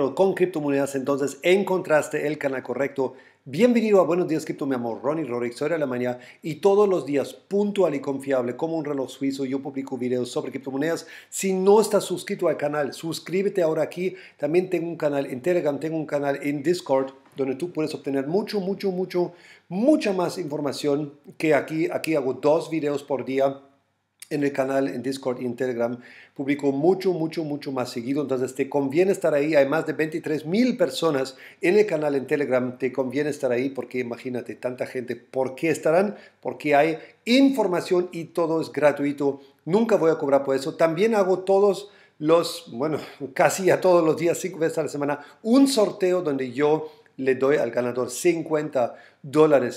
no, con criptomonedas, entonces encontraste el canal correcto. Bienvenido a Buenos Días Cripto, mi amor, Ronny Röhrig, soy de Alemania y todos los días, puntual y confiable, como un reloj suizo, yo publico videos sobre criptomonedas. Si no estás suscrito al canal, suscríbete ahora aquí. También tengo un canal en Telegram, tengo un canal en Discord, donde tú puedes obtener mucha más información que aquí. Aquí hago 2 videos por día. En el canal, en Discord y en Telegram, publico mucho más seguido. Entonces, te conviene estar ahí. Hay más de 23,000 personas en el canal, en Telegram. Te conviene estar ahí porque, imagínate, tanta gente. ¿Por qué estarán? Porque hay información y todo es gratuito. Nunca voy a cobrar por eso. También hago todos los, bueno, casi a todos los días, 5 veces a la semana, un sorteo donde yo le doy al ganador $50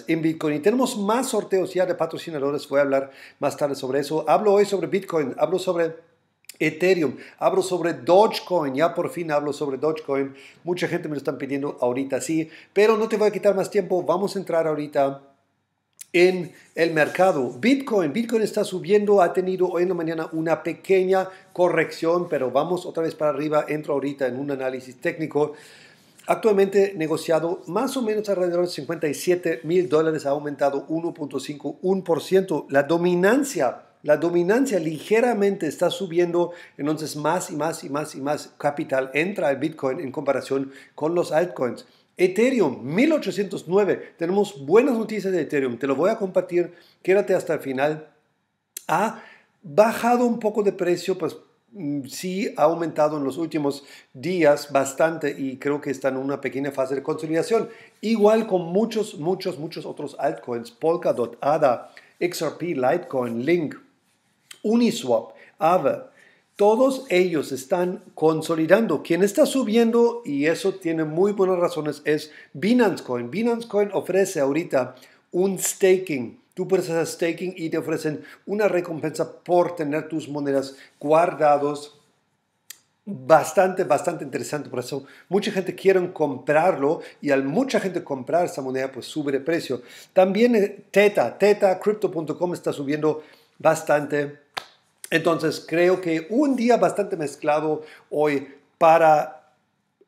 en Bitcoin. Y tenemos más sorteos ya de patrocinadores. Voy a hablar más tarde sobre eso. Hablo hoy sobre Bitcoin, hablo sobre Ethereum, hablo sobre Dogecoin. Ya por fin hablo sobre Dogecoin. Mucha gente me lo están pidiendo ahorita, sí. Pero no te voy a quitar más tiempo. Vamos a entrar ahorita en el mercado. Bitcoin está subiendo, ha tenido hoy en la mañana una pequeña corrección, pero vamos otra vez para arriba. Entro ahorita en un análisis técnico. Actualmente negociado más o menos alrededor de $57,000, ha aumentado 1.51%. La dominancia ligeramente está subiendo, entonces más capital entra el Bitcoin en comparación con los altcoins. Ethereum, 1809. Tenemos buenas noticias de Ethereum. Te lo voy a compartir. Quédate hasta el final. Ha bajado un poco de precio, pues sí ha aumentado en los últimos días bastante y creo que está en una pequeña fase de consolidación. Igual con muchos otros altcoins. Polkadot, ADA, XRP, Litecoin, Link, Uniswap, Aave. Todos ellos están consolidando. Quien está subiendo, y eso tiene muy buenas razones, es Binance Coin. Binance Coin ofrece ahorita un staking. Tú puedes hacer staking y te ofrecen una recompensa por tener tus monedas guardados. Bastante interesante. Por eso mucha gente quiere comprarlo y al mucha gente comprar esa moneda, pues sube de precio. También Theta, Crypto.com está subiendo bastante. Entonces creo que un día bastante mezclado hoy para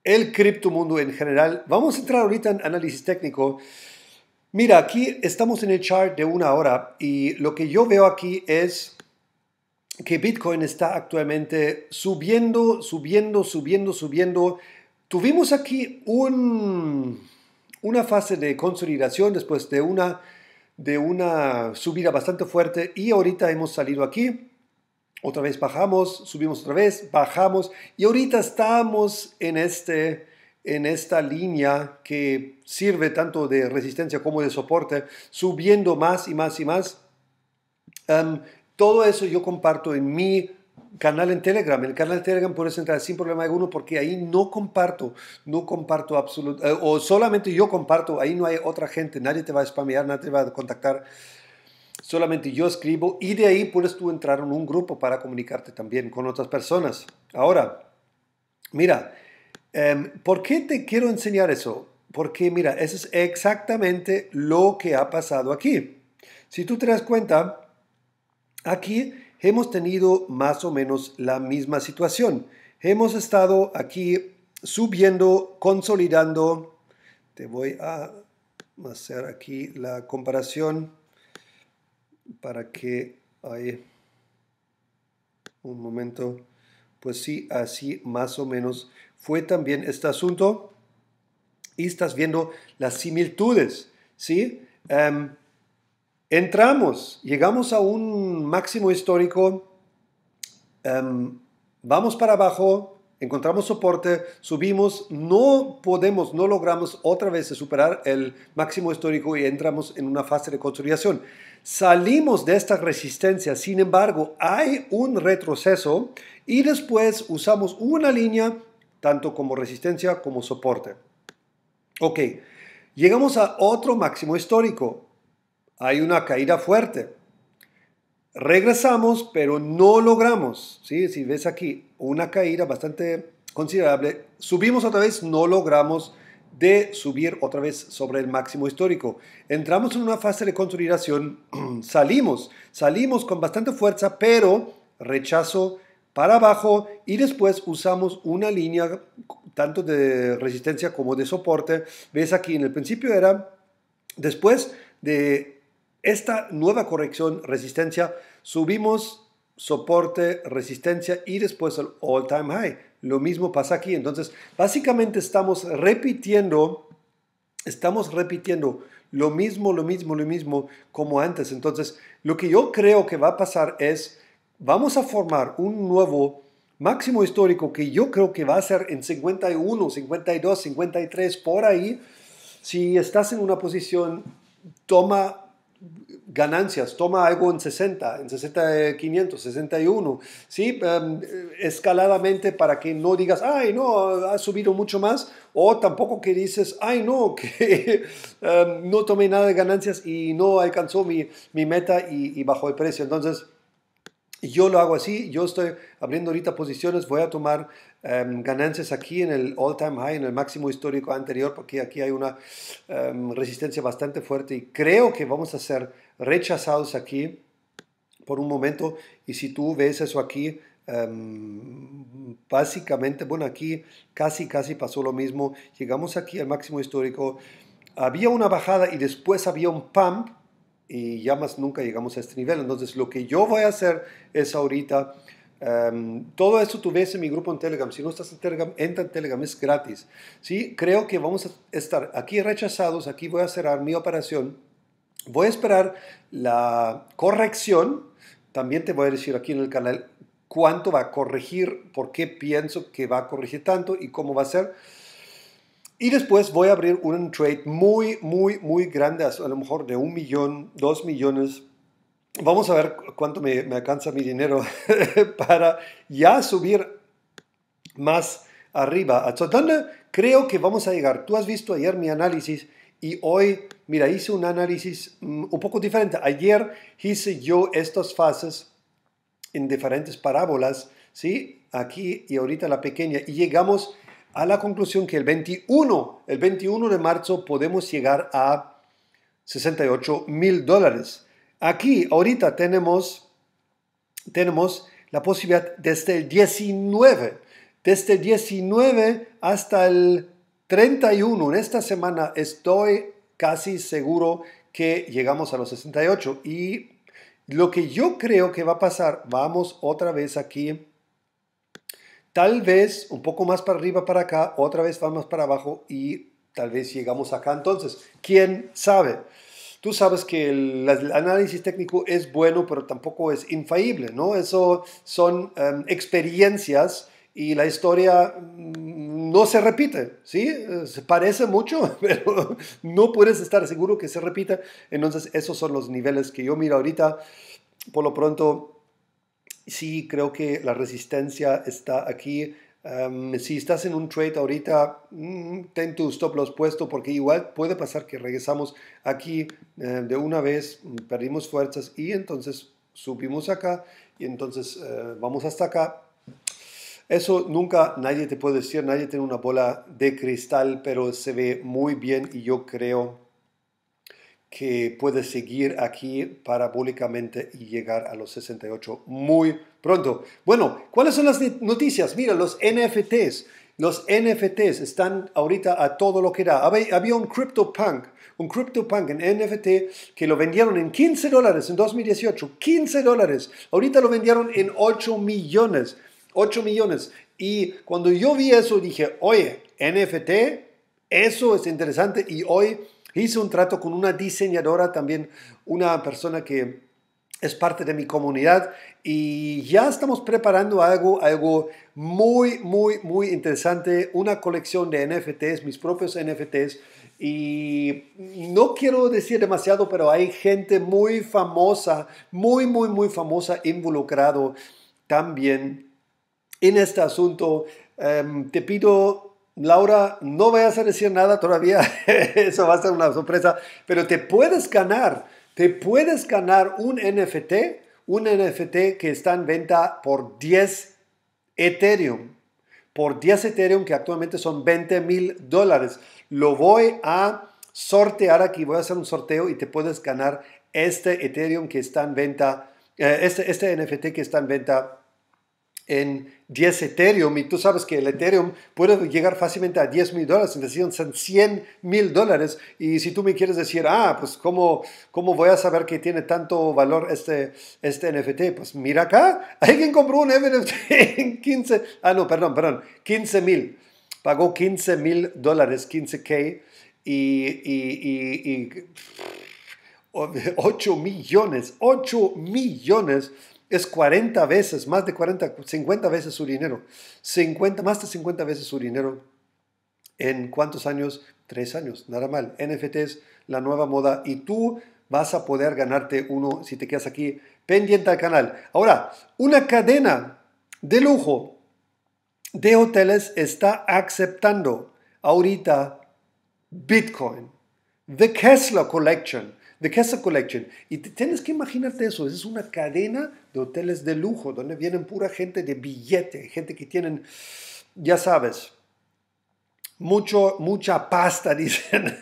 el criptomundo en general. Vamos a entrar ahorita en análisis técnico. Mira, aquí estamos en el chart de una hora y lo que yo veo aquí es que Bitcoin está actualmente subiendo. Tuvimos aquí una fase de consolidación después de una subida bastante fuerte y ahorita hemos salido aquí. Otra vez bajamos, subimos otra vez, bajamos y ahorita estamos en esta línea que sirve tanto de resistencia como de soporte, subiendo más. Todo eso yo comparto en mi canal en Telegram. En el canal de Telegram puedes entrar sin problema alguno porque ahí no comparto absolutamente, o solamente yo comparto, ahí no hay otra gente, nadie te va a spamear, nadie te va a contactar. Solamente yo escribo y de ahí puedes tú entrar en un grupo para comunicarte también con otras personas. Ahora, mira, ¿por qué te quiero enseñar eso? Porque mira, eso es exactamente lo que ha pasado aquí. Si tú te das cuenta, aquí hemos tenido más o menos la misma situación. Hemos estado aquí subiendo, consolidando. Te voy a hacer aquí la comparación para que hay un momento. Pues sí, así más o menos fue también este asunto y estás viendo las similitudes, ¿sí? Entramos, llegamos a un máximo histórico, vamos para abajo, encontramos soporte, subimos, no logramos otra vez superar el máximo histórico y entramos en una fase de consolidación. Salimos de esta resistencia, sin embargo, hay un retroceso y después usamos una línea tanto como resistencia como soporte. Ok, llegamos a otro máximo histórico. Hay una caída fuerte. Regresamos, pero no logramos. ¿Sí? Si ves aquí, una caída bastante considerable. Subimos otra vez, no logramos de subir otra vez sobre el máximo histórico. Entramos en una fase de consolidación, salimos con bastante fuerza, pero rechazo, para abajo y después usamos una línea tanto de resistencia como de soporte. Ves aquí en el principio era, después de esta nueva corrección, resistencia, subimos soporte, resistencia y después el all time high. Lo mismo pasa aquí. Entonces, básicamente estamos repitiendo lo mismo como antes. Entonces, lo que yo creo que va a pasar es, vamos a formar un nuevo máximo histórico que yo creo que va a ser en 51, 52, 53, por ahí. Si estás en una posición, toma ganancias, toma algo en 60, en 60, 500, 61, ¿sí? Escaladamente, para que no digas, ay no, ha subido mucho más, o tampoco que dices, ay no, que no tomé nada de ganancias y no alcanzó mi meta y bajó el precio. Entonces, yo lo hago así. Yo estoy abriendo ahorita posiciones, voy a tomar ganancias aquí en el all time high, en el máximo histórico anterior, porque aquí hay una resistencia bastante fuerte y creo que vamos a ser rechazados aquí por un momento. Y si tú ves eso aquí, básicamente, bueno, aquí casi pasó lo mismo. Llegamos aquí al máximo histórico, había una bajada y después había un pump y ya más nunca llegamos a este nivel. Entonces, lo que yo voy a hacer es ahorita, todo esto tú ves en mi grupo en Telegram. Si no estás en Telegram, entra en Telegram, es gratis, ¿sí? Creo que vamos a estar aquí rechazados. Aquí voy a cerrar mi operación, voy a esperar la corrección. También te voy a decir aquí en el canal cuánto va a corregir, por qué pienso que va a corregir tanto y cómo va a ser. Y después voy a abrir un trade muy grande, a lo mejor de 1 millón, 2 millones. Vamos a ver cuánto me alcanza mi dinero para ya subir más arriba. ¿Hasta dónde creo que vamos a llegar? Tú has visto ayer mi análisis y hoy, mira, hice un análisis un poco diferente. Ayer hice yo estas fases en diferentes parábolas, ¿sí? Aquí y ahorita la pequeña. Y llegamos a la conclusión que el 21 de marzo podemos llegar a $68,000. Aquí ahorita tenemos la posibilidad desde el 19, hasta el 31. En esta semana estoy casi seguro que llegamos a los 68. Y lo que yo creo que va a pasar, vamos otra vez aquí, tal vez un poco más para arriba, para acá, otra vez vamos para abajo y tal vez llegamos acá. Entonces, ¿quién sabe? Tú sabes que el análisis técnico es bueno, pero tampoco es infalible, ¿no? Eso son experiencias y la historia no se repite, ¿sí? Se parece mucho, pero no puedes estar seguro que se repita. Entonces, esos son los niveles que yo miro ahorita. Por lo pronto, sí, creo que la resistencia está aquí. Si estás en un trade ahorita, ten tu stop loss puesto, porque igual puede pasar que regresamos aquí de una vez, perdimos fuerzas y entonces subimos acá y entonces vamos hasta acá. Eso nunca nadie te puede decir, nadie tiene una bola de cristal, pero se ve muy bien y yo creo que puede seguir aquí parabólicamente y llegar a los 68 muy pronto. Bueno, ¿cuáles son las noticias? Mira, los NFTs. Los NFTs están ahorita a todo lo que da. Había un Crypto Punk en NFT que lo vendieron en $15 en 2018. $15. Ahorita lo vendieron en 8 millones. 8 millones. Y cuando yo vi eso dije, oye, NFT, eso es interesante. Y hoy hice un trato con una diseñadora, también una persona que es parte de mi comunidad, y ya estamos preparando algo muy interesante, una colección de NFTs, mis propios NFTs, y no quiero decir demasiado, pero hay gente muy famosa, muy famosa involucrado también en este asunto. Te pido, Laura, no vayas a decir nada todavía, eso va a ser una sorpresa, pero te puedes ganar un NFT que está en venta por 10 Ethereum, que actualmente son $20,000. Lo voy a sortear aquí, voy a hacer un sorteo y te puedes ganar este NFT que está en venta en 10 Ethereum, y tú sabes que el Ethereum puede llegar fácilmente a $10,000, es decir, son $100,000, y si tú me quieres decir, ah, pues ¿cómo voy a saber que tiene tanto valor este NFT? Pues mira acá, alguien compró un NFT en 15,000, pagó $15,000, 15K, y 8 millones, es 40 veces, más de 40, 50 veces su dinero, más de 50 veces su dinero. ¿En cuántos años? 3 años, nada mal. NFT es la nueva moda y tú vas a poder ganarte uno si te quedas aquí pendiente al canal. Ahora, una cadena de lujo de hoteles está aceptando ahorita Bitcoin. The Kessler Collection. The Kessler Collection. Y tienes que imaginarte eso. Es una cadena de hoteles de lujo donde vienen pura gente de billete, gente que tienen, ya sabes, mucha pasta, dicen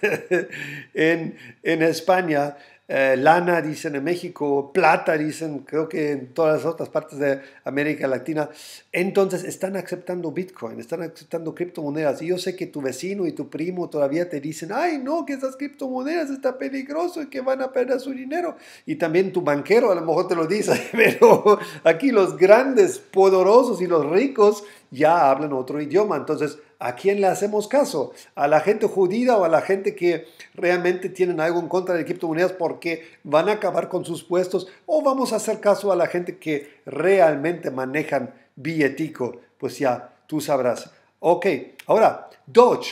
en España, lana, dicen en México, plata, dicen creo que en todas las otras partes de América Latina. Entonces están aceptando Bitcoin, están aceptando criptomonedas. Y yo sé que tu vecino y tu primo todavía te dicen, ay no, que esas criptomonedas está peligroso y que van a perder su dinero. Y también tu banquero a lo mejor te lo dice, pero aquí los grandes, poderosos y los ricos ya hablan otro idioma. Entonces, ¿a quién le hacemos caso? ¿A la gente judía o a la gente que realmente tienen algo en contra de criptomonedas porque van a acabar con sus puestos? ¿O vamos a hacer caso a la gente que realmente manejan billetico? Pues ya, tú sabrás. Ok, ahora, Doge.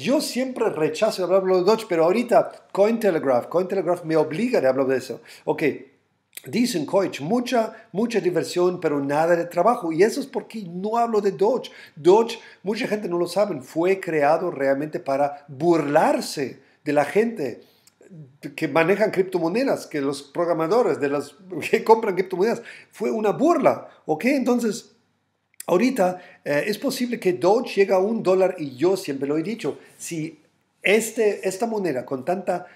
Yo siempre rechazo hablar de Doge, pero ahorita Cointelegraph me obliga a hablar de eso. Ok. Dicen, coach, mucha diversión, pero nada de trabajo. Y eso es porque no hablo de Doge. Doge, mucha gente no lo sabe, fue creado realmente para burlarse de la gente que manejan criptomonedas, que los programadores de los que compran criptomonedas. Fue una burla, ¿ok? Entonces, ahorita es posible que Doge llegue a $1, y yo siempre lo he dicho, si esta moneda con tanta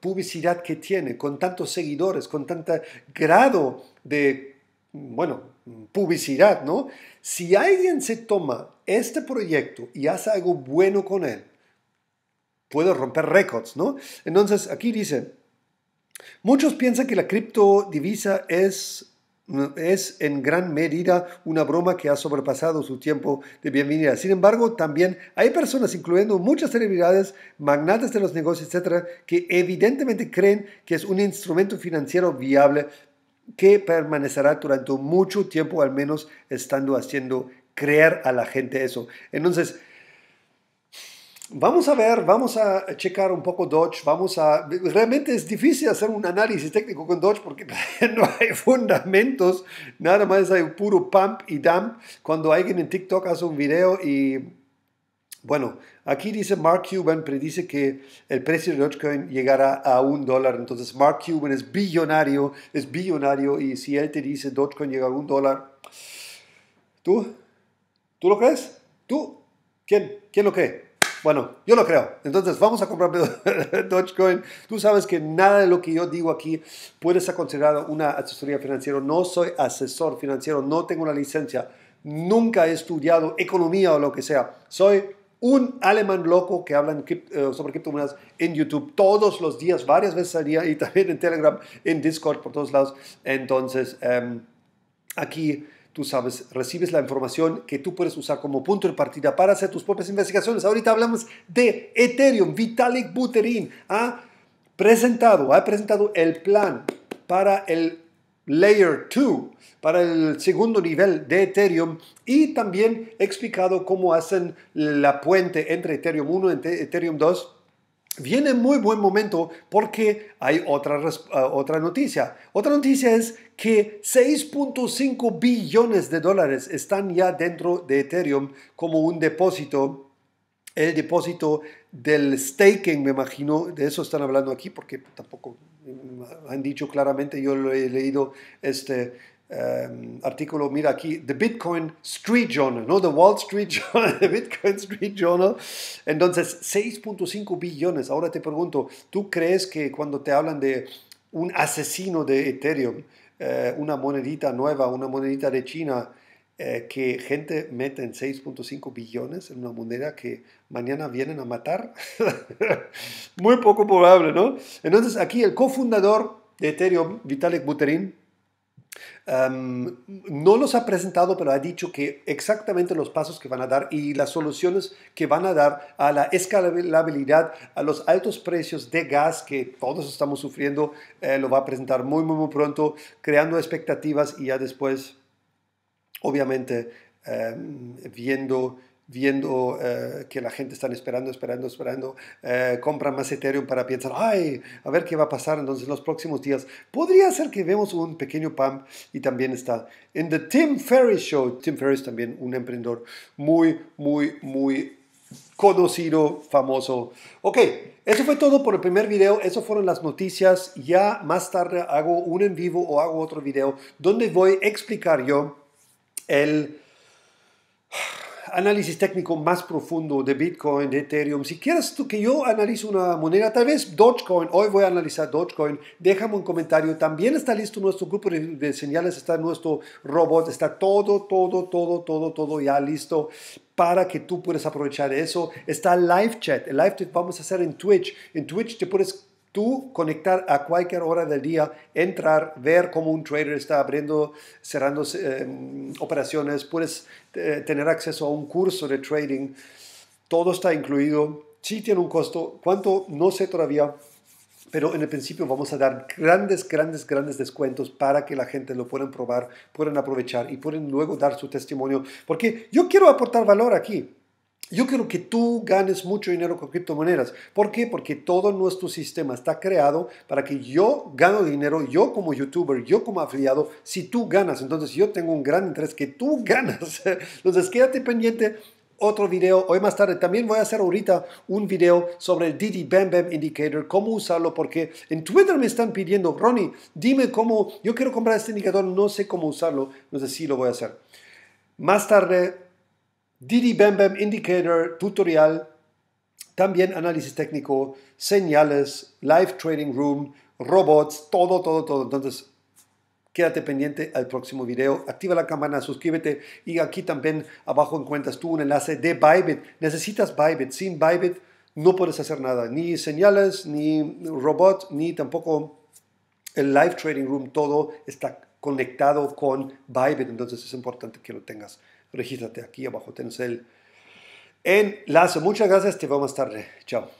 publicidad que tiene, con tantos seguidores, con tanto grado de, bueno, publicidad, ¿no? Si alguien se toma este proyecto y hace algo bueno con él, puede romper récords, ¿no? Entonces, aquí dicen, muchos piensan que la criptodivisa es en gran medida una broma que ha sobrepasado su tiempo de bienvenida. Sin embargo, también hay personas, incluyendo muchas celebridades, magnates de los negocios, etcétera, que evidentemente creen que es un instrumento financiero viable que permanecerá durante mucho tiempo, al menos estando haciendo creer a la gente eso. Entonces, vamos a ver, vamos a checar un poco Doge, realmente es difícil hacer un análisis técnico con Doge porque no hay fundamentos, nada más hay puro pump y dump cuando alguien en TikTok hace un video y, bueno, aquí dice Mark Cuban, predice que el precio de Dogecoin llegará a $1, entonces Mark Cuban es billonario y si él te dice Dogecoin llega a $1, ¿tú lo crees? ¿Tú? ¿Quién lo cree? Bueno, yo lo creo. Entonces, vamos a comprar Dogecoin. Tú sabes que nada de lo que yo digo aquí puede ser considerado una asesoría financiera. No soy asesor financiero, no tengo una licencia, nunca he estudiado economía o lo que sea. Soy un alemán loco que habla sobre criptomonedas en YouTube todos los días, varias veces al día, y también en Telegram, en Discord, por todos lados. Entonces, aquí tú sabes, recibes la información que tú puedes usar como punto de partida para hacer tus propias investigaciones. Ahorita hablamos de Ethereum. Vitalik Buterin ha presentado el plan para el Layer 2, para el segundo nivel de Ethereum, y también he explicado cómo hacen la puente entre Ethereum 1 y Ethereum 2. Viene muy buen momento porque hay otra noticia. Otra noticia es que $6.5 billones están ya dentro de Ethereum como un depósito. El depósito del staking, me imagino, de eso están hablando aquí porque tampoco han dicho claramente, yo lo he leído artículo, mira aquí, The Bitcoin Street Journal, ¿no? The Wall Street Journal, The Bitcoin Street Journal. Entonces, $6.5 billones. Ahora te pregunto, ¿tú crees que cuando te hablan de un asesino de Ethereum, una monedita nueva, una monedita de China, que gente mete en 6.5 billones en una moneda que mañana vienen a matar. Muy poco probable, ¿no? Entonces aquí el cofundador de Ethereum, Vitalik Buterin, no los ha presentado, pero ha dicho que exactamente los pasos que van a dar y las soluciones que van a dar a la escalabilidad, a los altos precios de gas que todos estamos sufriendo, lo va a presentar muy pronto, creando expectativas y ya después, obviamente, viendo que la gente está esperando, compran más Ethereum para pensar, ay, a ver qué va a pasar entonces en los próximos días. Podría ser que vemos un pequeño pump. Y también está en The Tim Ferriss Show. Tim Ferriss también un emprendedor muy conocido, famoso. Ok, eso fue todo por el primer video. Eso fueron las noticias. Ya más tarde hago un en vivo o hago otro video donde voy a explicar yo el análisis técnico más profundo de Bitcoin, de Ethereum. Si quieres tú que yo analice una moneda, tal vez Dogecoin, hoy voy a analizar Dogecoin, déjame un comentario. También está listo nuestro grupo de señales, está nuestro robot, está todo ya listo para que tú puedas aprovechar eso. Está el live chat, vamos a hacer en Twitch. En Twitch te puedes tú conectar a cualquier hora del día, entrar, ver cómo un trader está abriendo, cerrando operaciones, puedes tener acceso a un curso de trading, todo está incluido, sí tiene un costo, cuánto no sé todavía, pero en el principio vamos a dar grandes descuentos para que la gente lo puedan probar, puedan aprovechar y pueden luego dar su testimonio, porque yo quiero aportar valor aquí. Yo quiero que tú ganes mucho dinero con criptomonedas. ¿Por qué? Porque todo nuestro sistema está creado para que yo gano dinero, yo como youtuber, yo como afiliado, si tú ganas. Entonces yo tengo un gran interés que tú ganas. Entonces quédate pendiente, otro video hoy más tarde. También voy a hacer ahorita un video sobre el Didi Bam Bam Indicator, cómo usarlo, porque en Twitter me están pidiendo, Ronny, dime cómo, yo quiero comprar este indicador, no sé cómo usarlo. Entonces sí lo voy a hacer. Más tarde, Didi Bam Bam Indicator, tutorial, también análisis técnico, señales, live trading room, robots, todo. Entonces, quédate pendiente al próximo video. Activa la campana, suscríbete y aquí también abajo encuentras tú un enlace de Bybit. Necesitas Bybit. Sin Bybit no puedes hacer nada. Ni señales, ni robot, ni tampoco el live trading room. Todo está conectado con Bybit. Entonces, es importante que lo tengas. Regístrate aquí abajo, tienes el enlace. Muchas gracias, te veo más tarde. Chao.